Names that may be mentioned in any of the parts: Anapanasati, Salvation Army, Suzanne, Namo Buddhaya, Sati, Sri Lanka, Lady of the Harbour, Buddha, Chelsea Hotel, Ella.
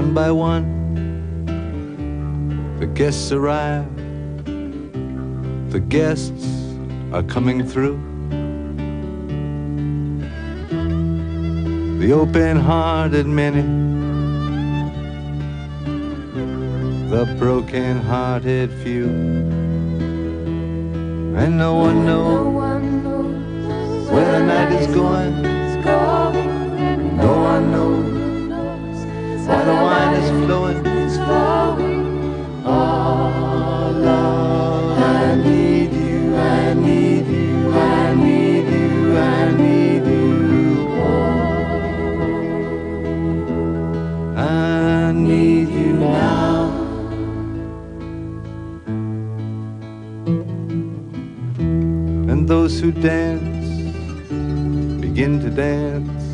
One by one, the guests arrive. The guests are coming through. The open-hearted many, the broken-hearted few. And no one knows where the night is going. No one knows why the wine is flowing. All alone. I need you, I need you, I need you, I need you. Oh, I need you now. And those who dance begin to dance.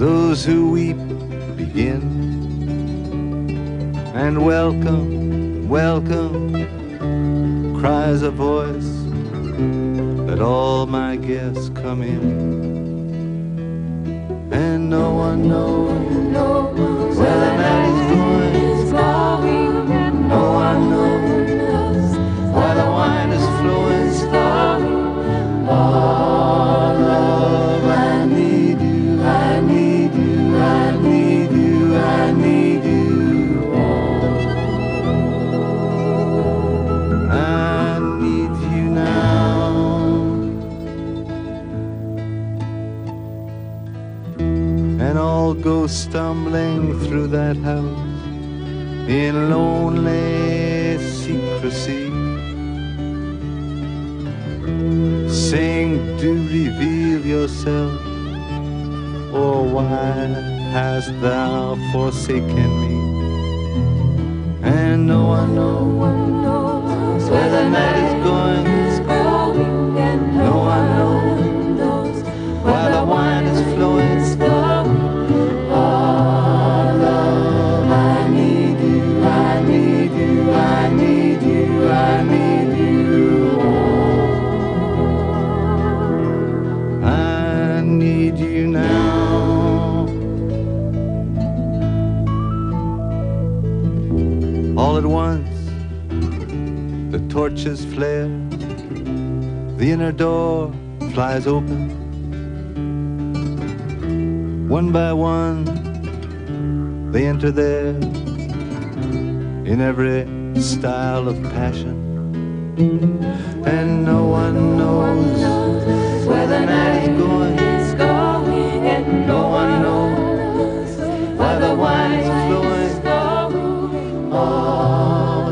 Those who weep begin, and welcome, welcome, cries a voice, let all my guests come in. And no one knows where the night is going, no one knows why the wine is flowing slowly. All love I need you, I need you. I need you, I need you, oh, I need you now. And all go stumbling through that house in lonely secrecy. Sing, do reveal yourself. Oh, why hast thou forsaken me? And no one knows where the night is going. No one knows why the wine is flowing slowly. Oh, love, I need you, I need you, I need you, I need you. Oh, I need you now. All at once, the torches flare, the inner door flies open. One by one, they enter there, in every style of passion. And no one knows where the night is going, and no one knows why the wine is flowing. Oh,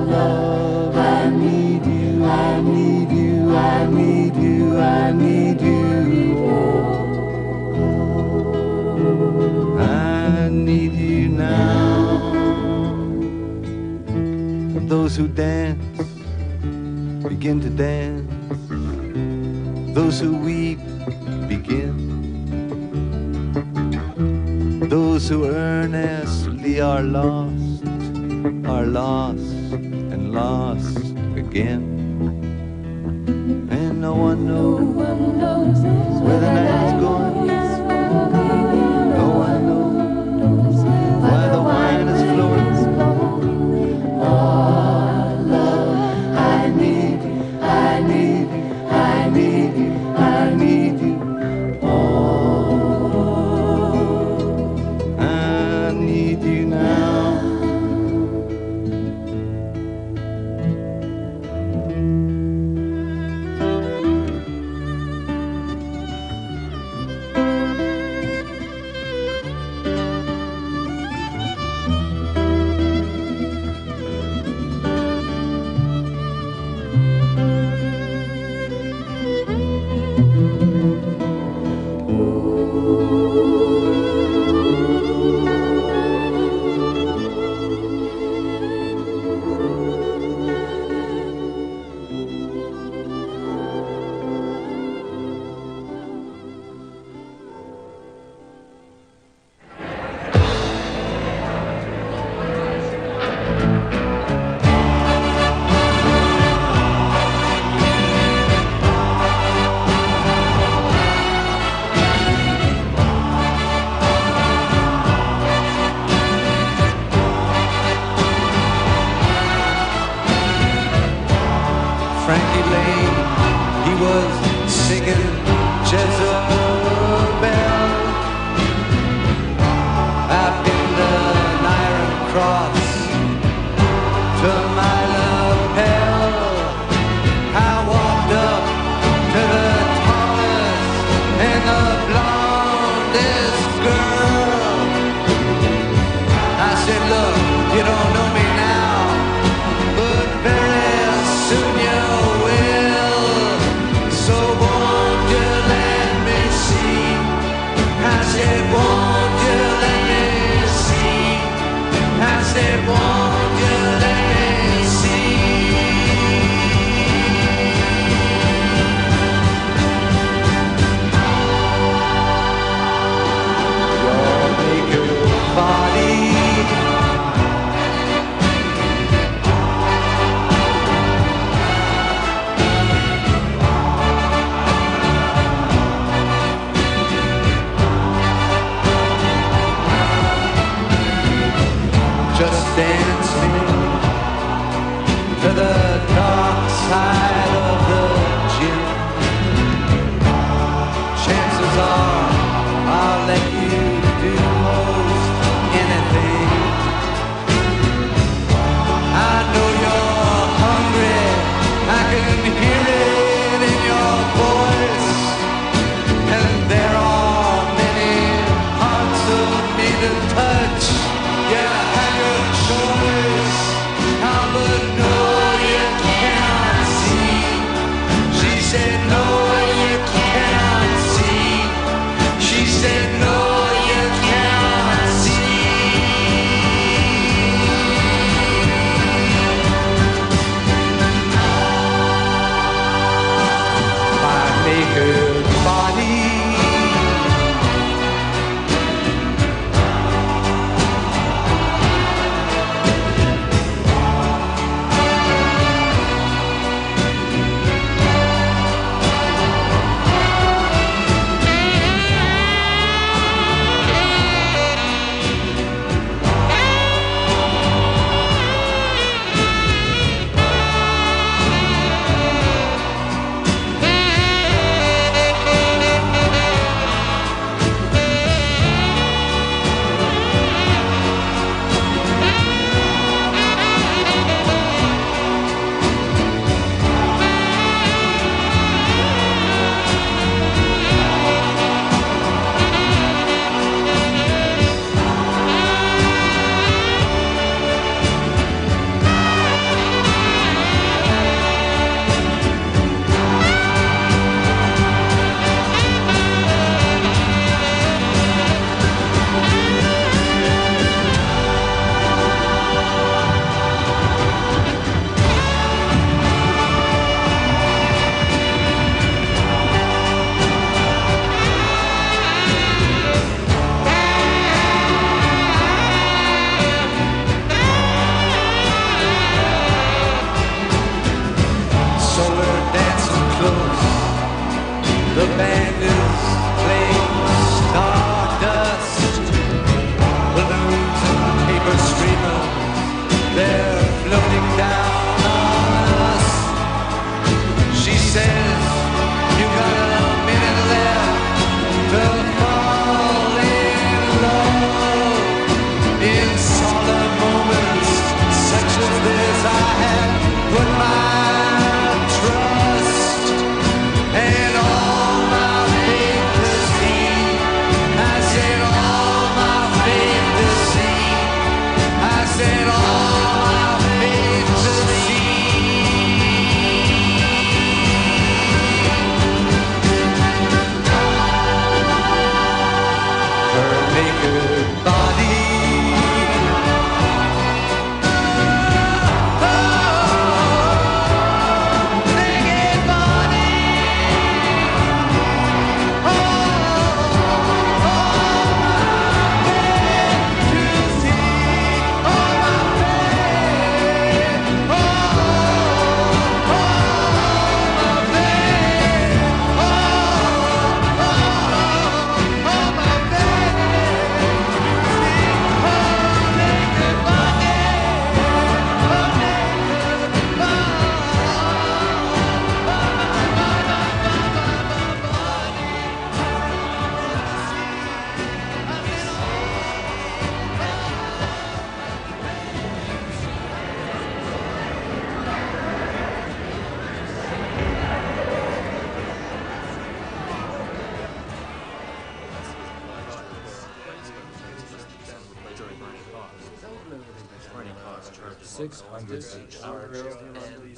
love, I need you, I need you, I need you, I need you. Oh, I need you now. Those who dance begin to dance. Those who weep begin. Those who earnestly are lost are lost and lost again. And no one knows where the night is going. No one knows why the wine is flowing. Oh, love, I need you, I need you, I need you, I need you.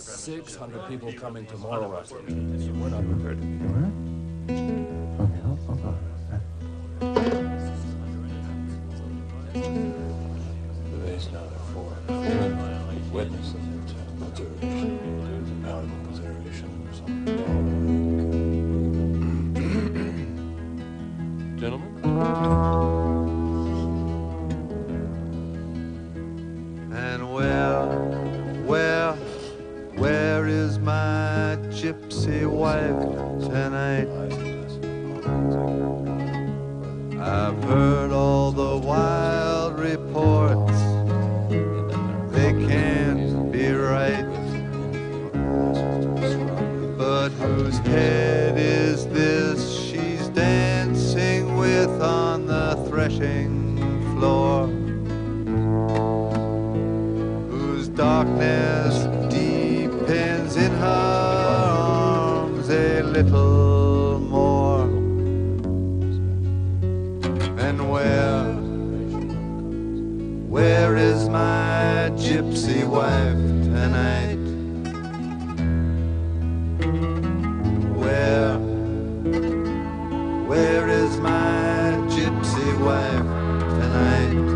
600 people coming tomorrow after. We're not prepared to be here. But who Where is my gypsy wife tonight? Where is my gypsy wife tonight?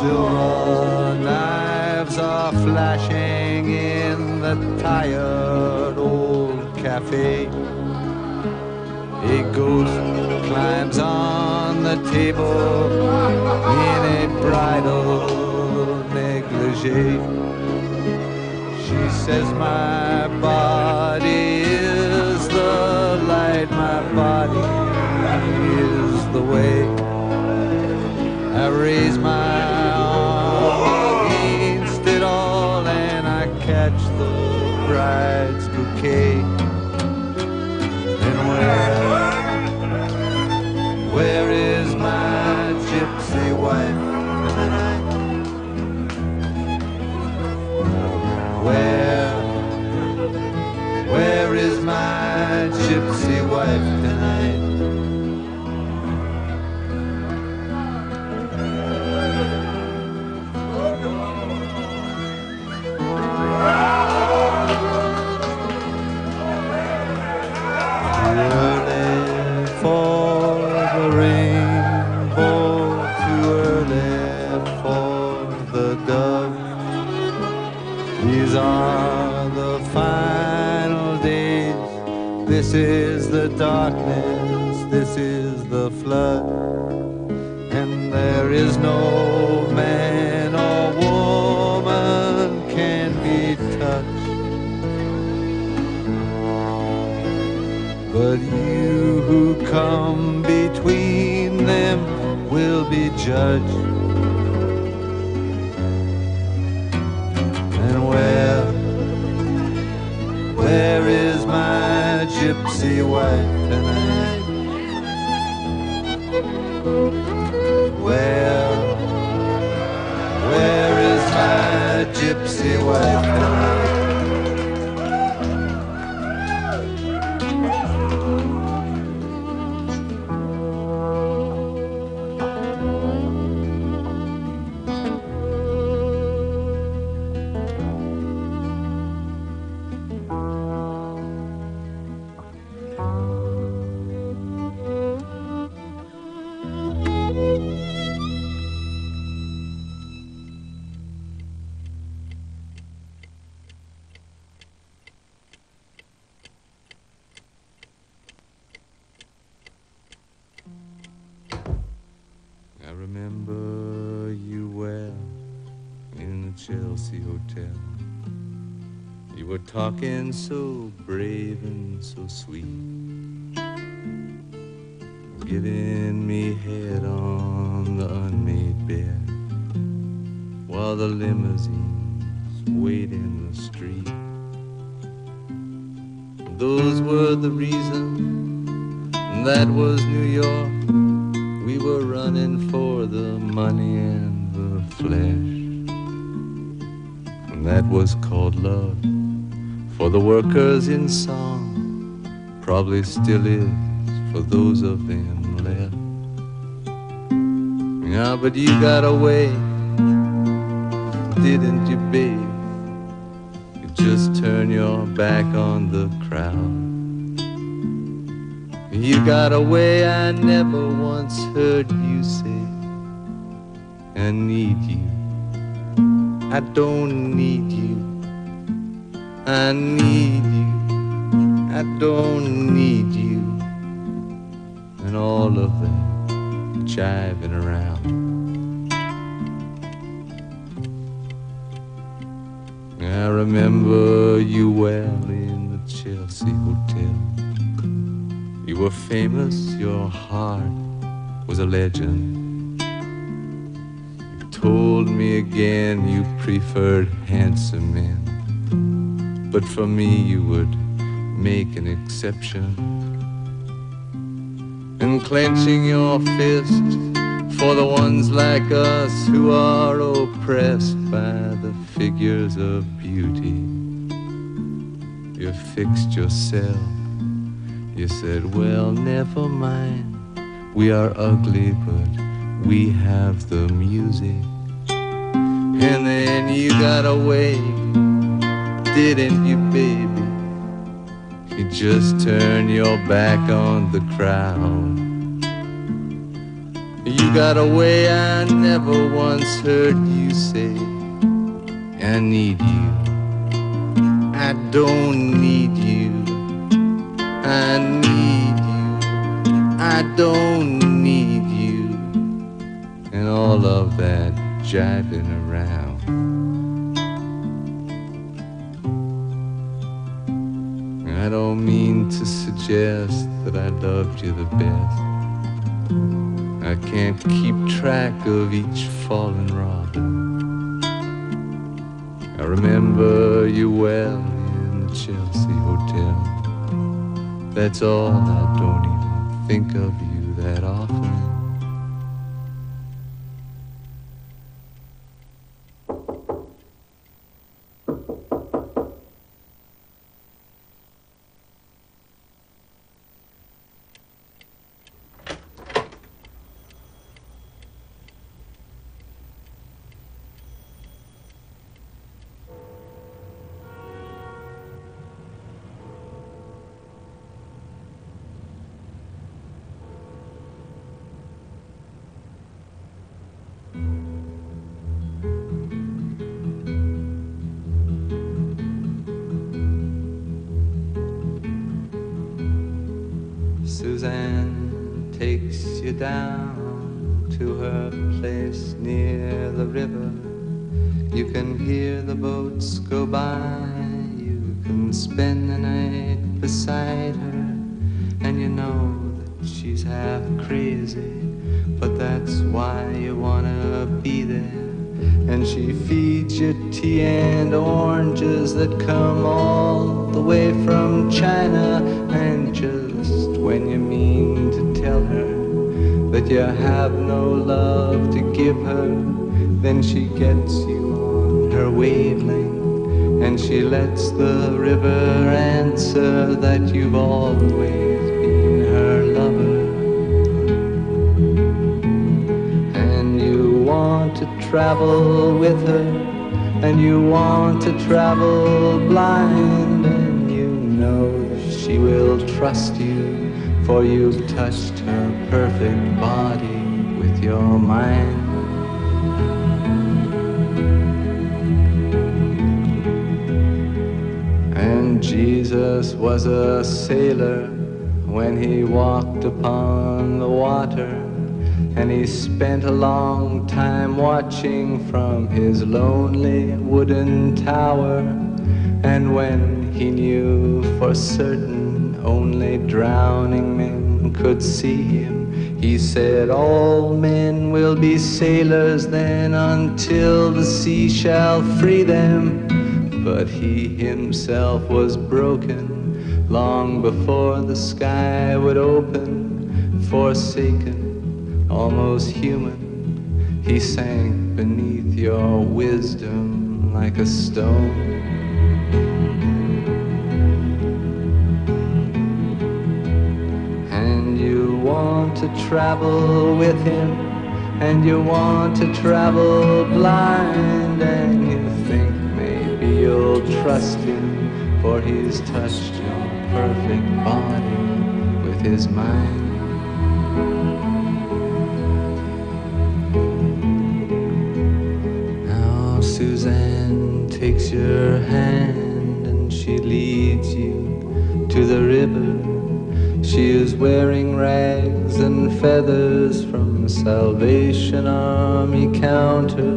Silver knives are flashing in the tired old cafe. A ghost climbs on the table in a bridal negligee. She says, my body is the light, my body is the way. I raise my bride's bouquet. And where is my gypsy wife tonight? Where is my gypsy wife tonight? These are the final days. This is the darkness, this is the flood. And there is no man or woman can be touched, but you who come between them will be judged. Where is my gypsy wife tonight? Where is my gypsy wife tonight? Remember you well in the Chelsea Hotel. You were talking so brave and so sweet, giving me head on the unmade bed, while the limousines wait in the street. Those were the reasons, that was New York. We were running for the money and the flesh, and that was called love for the workers in song, probably still is for those of them left. Yeah, but you got away, didn't you, babe? You just turned your back on the crowd. You got away, I never once heard you say, I need you, I don't need you, I need you, I don't need you, and all of that jiving around. I remember you well in the Chelsea Hotel. You were famous, your heart was a legend. You told me again you preferred handsome men, but for me you would make an exception. And clenching your fist, for the ones like us who are oppressed by the figures of beauty. You fixed yourself, you said, well, never mind. We are ugly, but we have the music. And then you got away, didn't you, baby? You just turned your back on the crowd. You got away, I never once heard you say, I need you, I don't need you, I need you, I don't need you, and all of that jiving around. I don't mean to suggest that I loved you the best. I can't keep track of each fallen robin. I remember you well in the Chelsea Hotel. That's all, I don't even think of you that often. Suzanne takes you down to her place near the river. You can hear the boats go by. You can spend the night beside her. And you know that she's half crazy, but that's why you wanna be there. And she feeds you tea and oranges that come all the way from China. And just when you mean to tell her that you have no love to give her, then she gets you on her wavelength, and she lets the river answer that you've always been her lover. And you want to travel with her, and you want to travel blind, and you know she will trust you, for you've touched her perfect body with your mind. And Jesus was a sailor when he walked upon the water, and he spent a long time watching from his lonely wooden tower. And when he knew for certain only drowning men could see him, he said, all men will be sailors then until the sea shall free them. But he himself was broken long before the sky would open. Forsaken, almost human, he sank beneath your wisdom like a stone. To travel with him, and you want to travel blind, and you think maybe you'll trust him, for he's touched your perfect body with his mind. Now Suzanne takes your hand and she leads you to the river. She is wearing rags and feathers from the Salvation Army counter,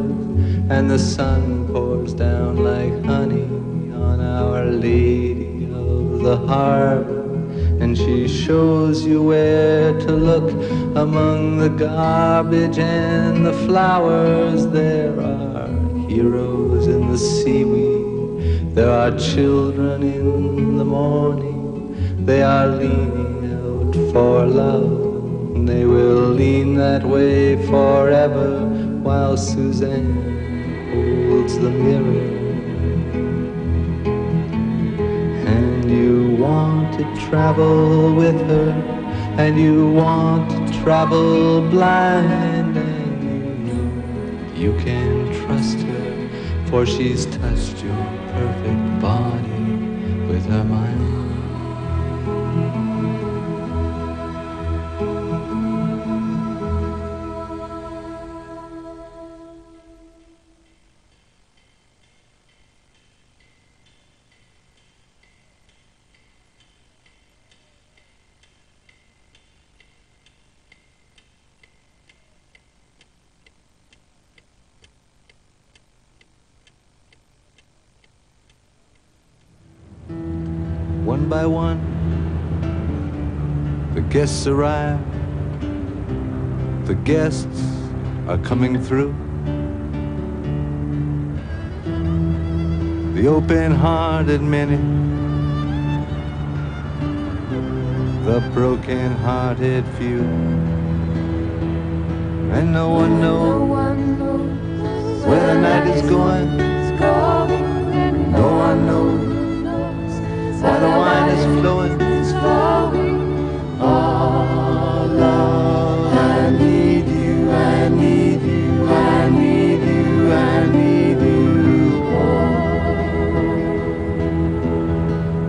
and the sun pours down like honey on Our Lady of the Harbour. And she shows you where to look among the garbage and the flowers. There are heroes in the seaweed, there are children in the morning, they are leaning for love, They will lean that way forever while Suzanne holds the mirror. And you want to travel with her, and you want to travel blind, and you know you can trust her, for she's touched your perfect body with her mind. One by one, the guests arrive. The guests are coming through. The open-hearted many, the broken-hearted few. And no one knows where the night is going. No one knows why the wine is flowing, it's flowing. Oh, Lord, I need you, I need you, I need you, I need you. Oh,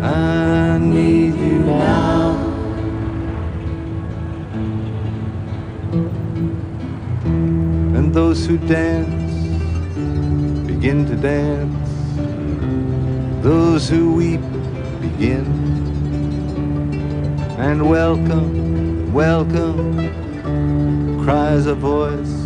I need you now. And those who dance begin to dance. Those who weep begin. And welcome, welcome, cries a voice.